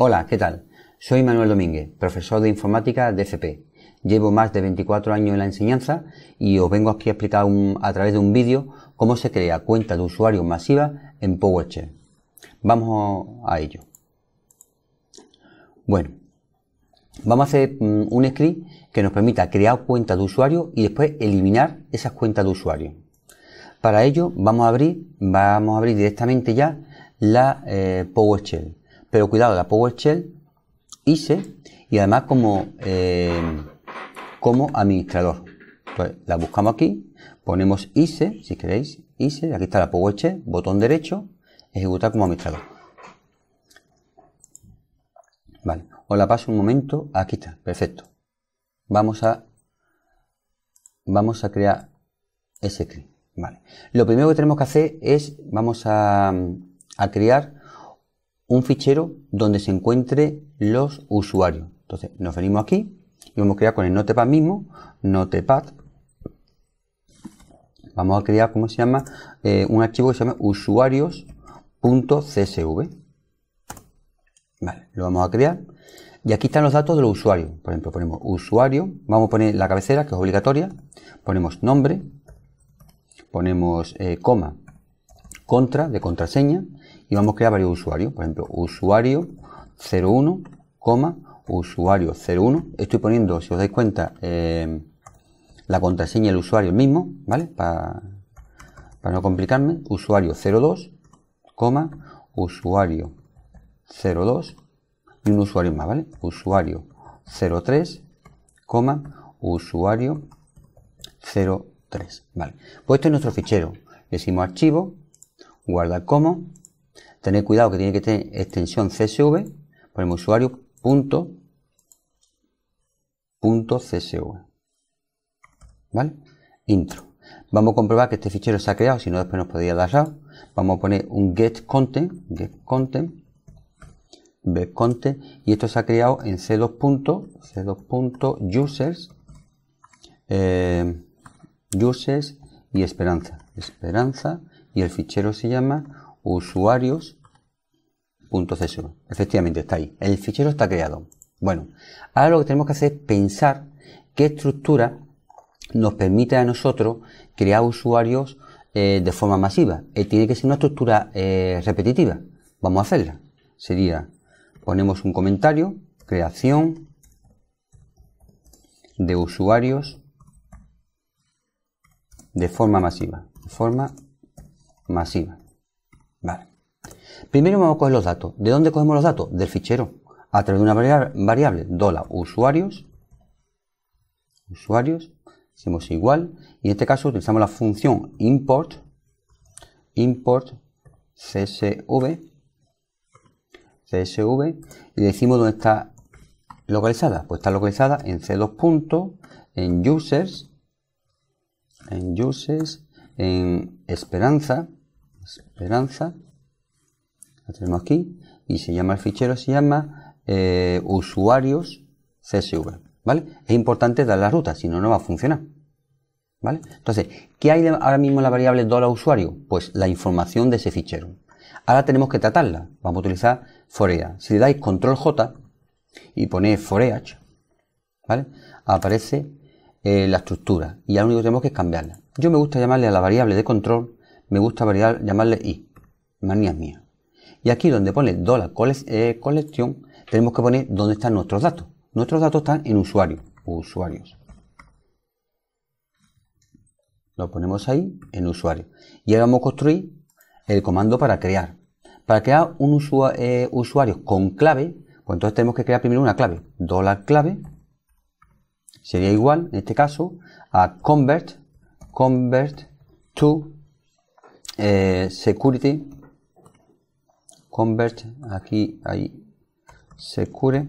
Hola, ¿qué tal? Soy Manuel Domínguez, profesor de informática de FP. Llevo más de 24 años en la enseñanza y os vengo aquí a explicar a través de un vídeo cómo se crea cuenta de usuarios masiva en PowerShell. Vamos a ello. Bueno, vamos a hacer un script que nos permita crear cuentas de usuario y después eliminar esas cuentas de usuario. Para ello vamos a abrir directamente ya la PowerShell. Pero cuidado, la PowerShell ISE y además como administrador. Entonces, la buscamos aquí, ponemos ISE, si queréis, ISE, aquí está la PowerShell, botón derecho, ejecutar como administrador. Vale, os la paso un momento, aquí está, perfecto. Vamos a crear ese script. Vale, lo primero que tenemos que hacer es, vamos a crear un fichero donde se encuentren los usuarios. Entonces nos venimos aquí y vamos a crear con el Notepad mismo, Notepad. Vamos a crear, un archivo que se llama usuarios.csv. Vale, lo vamos a crear. Y aquí están los datos de los usuarios. Por ejemplo, ponemos usuario, vamos a poner la cabecera, que es obligatoria. Ponemos nombre, ponemos coma, contra, de contraseña. Y vamos a crear varios usuarios, por ejemplo, usuario 01, usuario 01. Estoy poniendo, si os dais cuenta, la contraseña del usuario el mismo, ¿vale? Para no complicarme, usuario 02, usuario 02 y un usuario más, ¿vale? Usuario 03, usuario 03, ¿vale? Pues este es nuestro fichero. Decimos archivo, guardar como. Tened cuidado que tiene que tener extensión CSV, ponemos usuario.csv, ¿vale? Intro. Vamos a comprobar que este fichero se ha creado, si no después nos podría dar error. Vamos a poner un get content, y esto se ha creado en c2.users, users y esperanza, y el fichero se llama usuarios.csv. Efectivamente está ahí, el fichero está creado. Bueno, ahora lo que tenemos que hacer es pensar qué estructura nos permite a nosotros crear usuarios de forma masiva. Tiene que ser una estructura repetitiva. Vamos a hacerla. Sería, ponemos un comentario, creación de usuarios de forma masiva. Vale. Primero vamos a coger los datos. ¿De dónde cogemos los datos? Del fichero. A través de una variable, $usuarios, hacemos igual, y en este caso utilizamos la función import csv, y decimos dónde está localizada. Pues está localizada en c2. En users, en esperanza, la tenemos aquí, y el fichero se llama usuarios csv, ¿vale? Es importante dar la ruta, si no, no va a funcionar, ¿vale? Entonces, ¿qué hay ahora mismo en la variable $usuario? Pues la información de ese fichero. Ahora tenemos que tratarla. Vamos a utilizar foreach. Si le dais control J y ponéis foreach, ¿vale? Aparece la estructura, y ahora lo único que tenemos que es cambiarla. Yo me gusta llamarle a la variable de control, me gusta llamarle i, manías mías. Y aquí donde pone $collection tenemos que poner dónde están nuestros datos. Nuestros datos están en usuarios. Lo ponemos ahí en usuario. Y ahora vamos a construir el comando para crear. Para crear un usuario con clave, pues entonces tenemos que crear primero una clave. $clave sería igual, en este caso, a convert to security, aquí hay secure,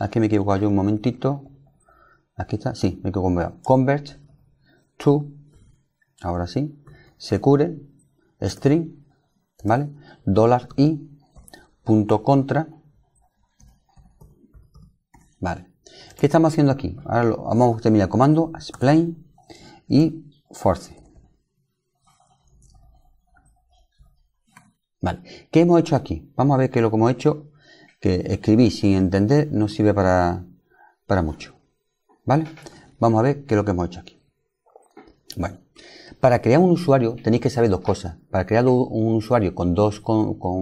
aquí me he equivocado yo un momentito, aquí está, sí, me he equivocado, convert to, ahora sí, secure string, ¿vale? $i punto contra, ¿vale? ¿Qué estamos haciendo aquí? Ahora vamos a terminar el comando, explain y force. Vale, ¿qué hemos hecho aquí? Vamos a ver qué es lo que hemos hecho que escribir sin entender no sirve para mucho, ¿vale? Vamos a ver qué es lo que hemos hecho aquí. Bueno, para crear un usuario tenéis que saber dos cosas. Para crear un usuario con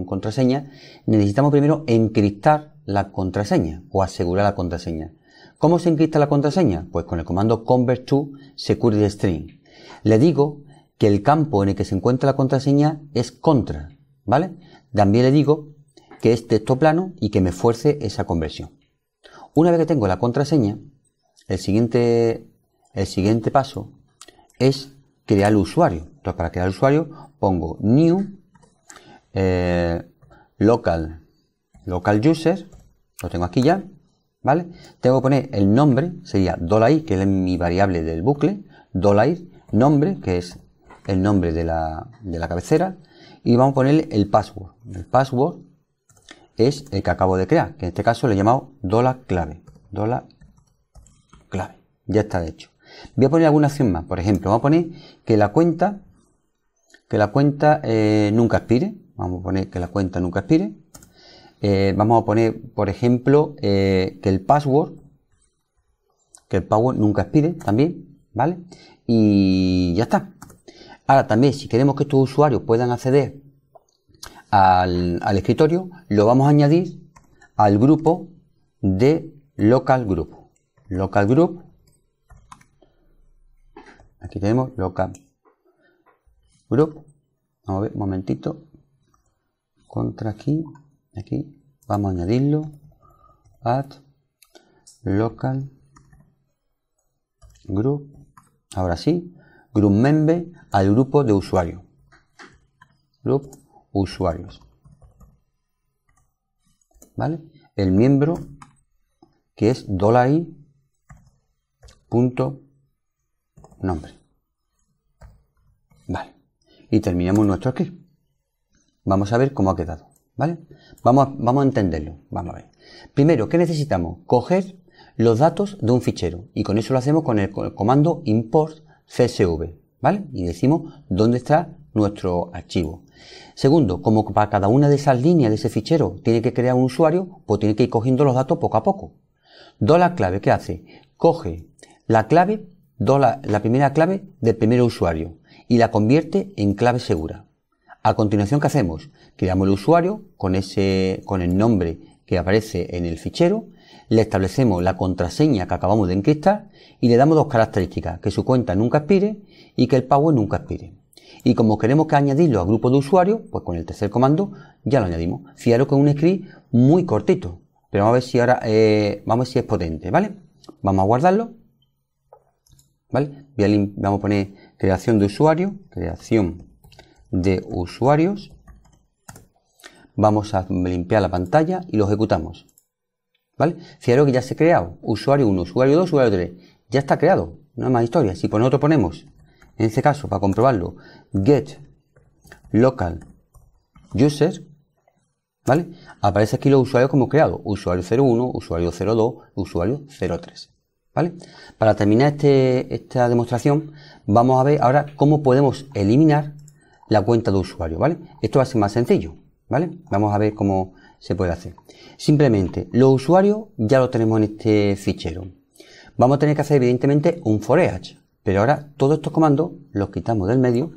contraseñas necesitamos primero encriptar la contraseña o asegurar la contraseña. ¿Cómo se encripta la contraseña? Pues con el comando convert to security string. Le digo que el campo en el que se encuentra la contraseña es contra, ¿vale? También le digo que es texto plano y que me fuerce esa conversión. Una vez que tengo la contraseña, el siguiente paso es crear el usuario. Entonces, para crear el usuario pongo new local user, lo tengo aquí ya, ¿vale? Tengo que poner el nombre, sería $i, que es mi variable del bucle, $i, nombre, que es el nombre de la cabecera, y vamos a ponerle el password. El password es el que acabo de crear, que en este caso le he llamado $clave. Ya está hecho. Voy a poner alguna acción más. Por ejemplo, vamos a poner que la cuenta nunca expire. Vamos a poner que la cuenta nunca expire. Vamos a poner, por ejemplo, que el password nunca expire también, ¿vale? Y ya está. Ahora también, si queremos que estos usuarios puedan acceder al escritorio, lo vamos a añadir al grupo de local group. Local group, aquí tenemos local group. Vamos a ver un momentito, contra aquí, vamos a añadirlo, add local group, ahora sí, group member, al grupo de usuario, group usuarios, ¿vale? El miembro, que es $i punto nombre, vale, y terminamos nuestro script. Vamos a ver cómo ha quedado, ¿vale? Vamos a entenderlo. Vamos a ver primero que necesitamos coger los datos de un fichero, y con eso lo hacemos con el comando import CSV, ¿vale? Y decimos dónde está nuestro archivo. Segundo, como para cada una de esas líneas de ese fichero tiene que crear un usuario, pues tiene que ir cogiendo los datos poco a poco. $clave, ¿qué hace? Coge la clave, la primera clave del primer usuario, y la convierte en clave segura. A continuación, ¿qué hacemos? Creamos el usuario con el nombre que aparece en el fichero, le establecemos la contraseña que acabamos de encriptar y le damos dos características, que su cuenta nunca expire y que el password nunca expire. Y como queremos que añadirlo a grupo de usuarios, pues con el tercer comando ya lo añadimos. Fijaros que es un script muy cortito, pero vamos a ver si ahora vamos a ver si es potente, ¿vale? Vamos a guardarlo, ¿vale? Vamos a poner creación de usuarios. Vamos a limpiar la pantalla y lo ejecutamos, ¿vale? Fijaros que ya se ha creado usuario 1, usuario 2, usuario 3. Ya está creado, no hay más historia. Si por nosotros ponemos, en este caso, para comprobarlo, get local user, ¿vale? Aparece aquí los usuarios como creados, usuario 01, usuario 02, usuario 03, ¿vale? Para terminar esta demostración, vamos a ver ahora cómo podemos eliminar la cuenta de usuario, ¿vale? Esto va a ser más sencillo, ¿vale? Vamos a ver cómo se puede hacer. Simplemente, los usuarios ya los tenemos en este fichero. Vamos a tener que hacer, evidentemente, un foreach. Pero ahora todos estos comandos los quitamos del medio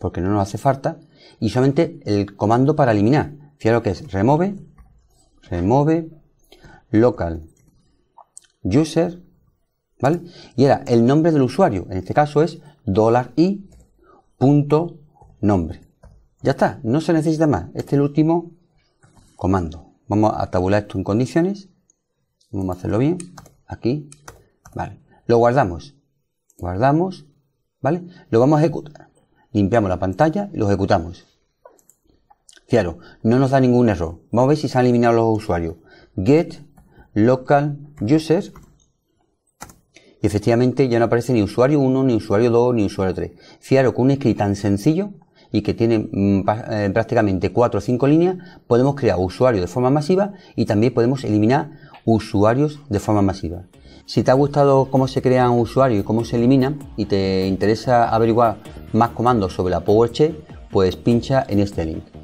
porque no nos hace falta, y solamente el comando para eliminar. Fijaros que es remove local user, ¿vale? Y ahora el nombre del usuario, en este caso es $i punto nombre. Ya está, no se necesita más. Este es el último comando. Vamos a tabular esto en condiciones. Vamos a hacerlo bien. Aquí, vale. Lo guardamos. Guardamos, ¿vale? Lo vamos a ejecutar. Limpiamos la pantalla y lo ejecutamos. Fijaros, no nos da ningún error. Vamos a ver si se han eliminado los usuarios. Get local user. Y efectivamente ya no aparece ni usuario 1, ni usuario 2, ni usuario 3. Fijaros, con un script tan sencillo y que tiene prácticamente 4 o 5 líneas, podemos crear usuarios de forma masiva y también podemos eliminar usuarios de forma masiva. Si te ha gustado cómo se crean usuarios y cómo se eliminan, y te interesa averiguar más comandos sobre la PowerShell, pues pincha en este link.